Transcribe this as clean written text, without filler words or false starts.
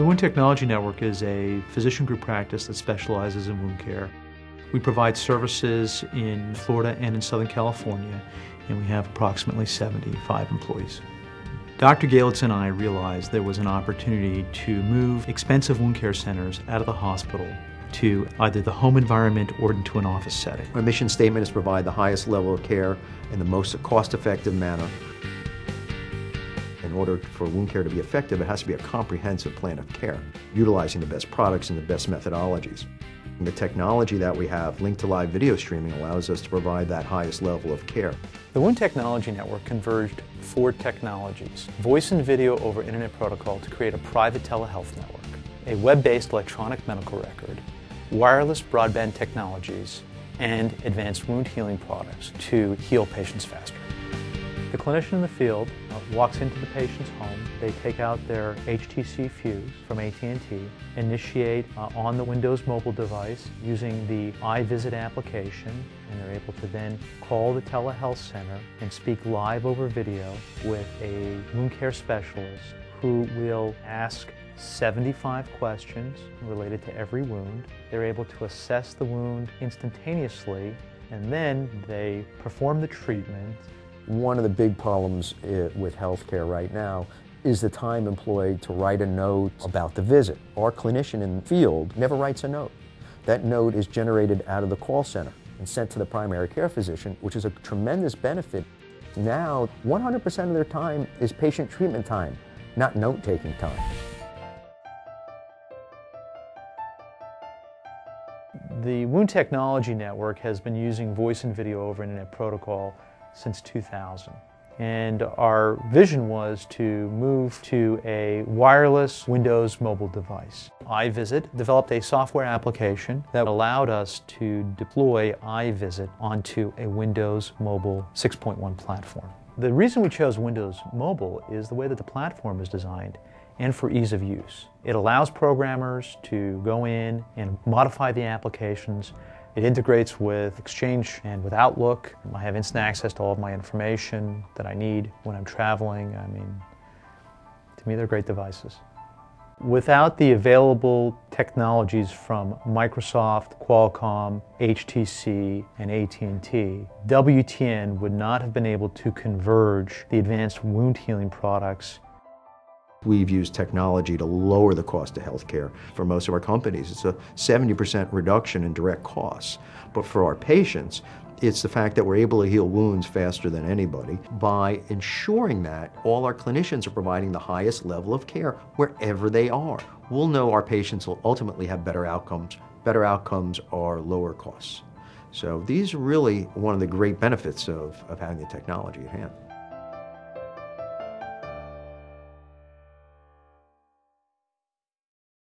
The Wound Technology Network is a physician group practice that specializes in wound care. We provide services in Florida and in Southern California, and we have approximately 75 employees. Dr. Galitz and I realized there was an opportunity to move expensive wound care centers out of the hospital to either the home environment or into an office setting. Our mission statement is to provide the highest level of care in the most cost-effective manner. In order for wound care to be effective, it has to be a comprehensive plan of care, utilizing the best products and the best methodologies. And the technology that we have linked to live video streaming allows us to provide that highest level of care. The Wound Technology Network converged four technologies: voice and video over internet protocol to create a private telehealth network, a web-based electronic medical record, wireless broadband technologies, and advanced wound healing products to heal patients faster. The clinician in the field walks into the patient's home. They take out their HTC fuse from AT&T, initiate on the Windows mobile device using the iVisit application, and they're able to then call the telehealth center and speak live over video with a wound care specialist who will ask 75 questions related to every wound. They're able to assess the wound instantaneously, and then they perform the treatment. One of the big problems with healthcare right now is the time employed to write a note about the visit. Our clinician in the field never writes a note. That note is generated out of the call center and sent to the primary care physician, which is a tremendous benefit. Now, 100% of their time is patient treatment time, not note-taking time. The Wound Technology Network has been using voice and video over internet protocol since 2000, and our vision was to move to a wireless Windows mobile device. iVisit developed a software application that allowed us to deploy iVisit onto a Windows Mobile 6.1 platform. The reason we chose Windows Mobile is the way that the platform is designed and for ease of use. It allows programmers to go in and modify the applications. It integrates with Exchange and with Outlook. I have instant access to all of my information that I need when I'm traveling. I mean, to me, they're great devices. Without the available technologies from Microsoft, Qualcomm, HTC, and AT&T, WTN would not have been able to converge the advanced wound healing products. We've used technology to lower the cost of healthcare for most of our companies. It's a 70% reduction in direct costs. But for our patients, it's the fact that we're able to heal wounds faster than anybody by ensuring that all our clinicians are providing the highest level of care wherever they are. We'll know our patients will ultimately have better outcomes. Better outcomes are lower costs. So these are really one of the great benefits of having the technology at hand.